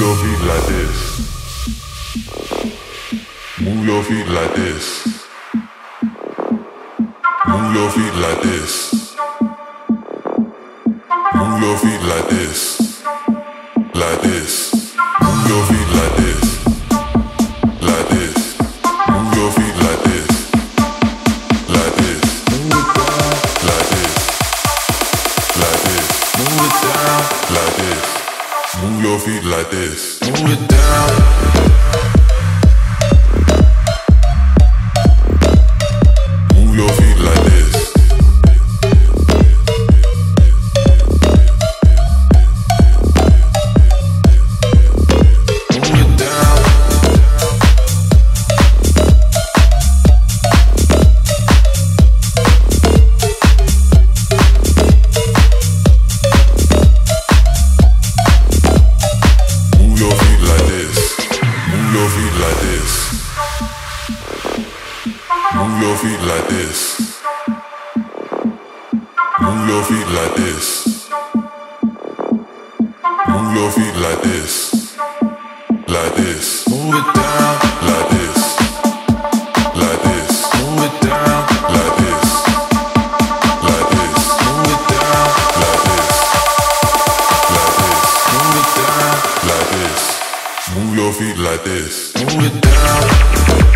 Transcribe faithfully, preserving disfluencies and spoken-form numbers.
Move your feet like this. Move your feet like this. Move your feet like this. Move your feet like this. Like this. Move your feet like this. Like this. Move your feet like this. Like this. Move it down. Like this. Like this. Move it down. Like this. Move your feet like this. Move it down. Move your feet like this. Move your feet like this. Move your feet like this. Like this. Move it down. Like this. Like this. Move it down. Like this. Like this. Move it down. Like this. Like this. Move it down. Like this. Move your feet like this. Move it down.